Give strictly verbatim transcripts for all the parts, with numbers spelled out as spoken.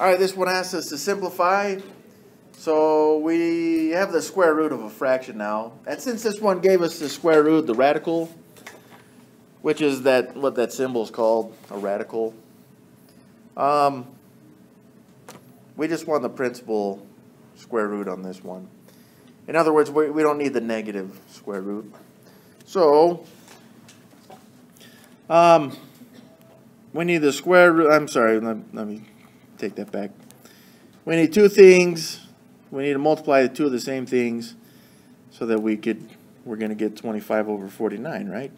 All right, this one asks us to simplify. So we have the square root of a fraction now. And since this one gave us the square root, the radical, which is that what that symbol is called, a radical, um, we just want the principal square root on this one. In other words, we, we don't need the negative square root. So um, we need the square root. I'm sorry, let, let me take that back. We need two things. We need to multiply the two of the same things so that we could, we're going to get twenty-five over forty-nine, right?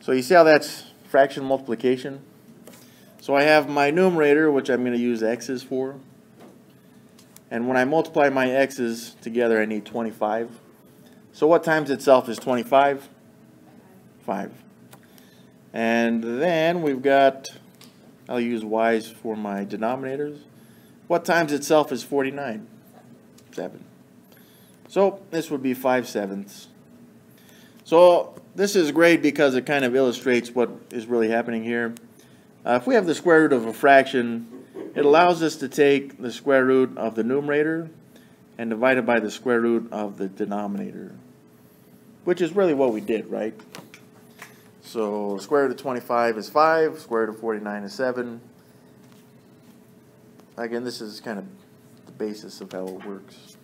So you see how that's fraction multiplication? So I have my numerator, which I'm going to use x's for. And when I multiply my x's together, I need twenty-five. So what times itself is twenty-five? five. And then we've got, I'll use y's for my denominators. What times itself is forty-nine? seven. So this would be five sevenths. So this is great because it kind of illustrates what is really happening here. Uh, if we have the square root of a fraction, it allows us to take the square root of the numerator and divide it by the square root of the denominator, which is really what we did, right? So square root of twenty-five is five, square root of forty-nine is seven. Again, this is kind of the basis of how it works.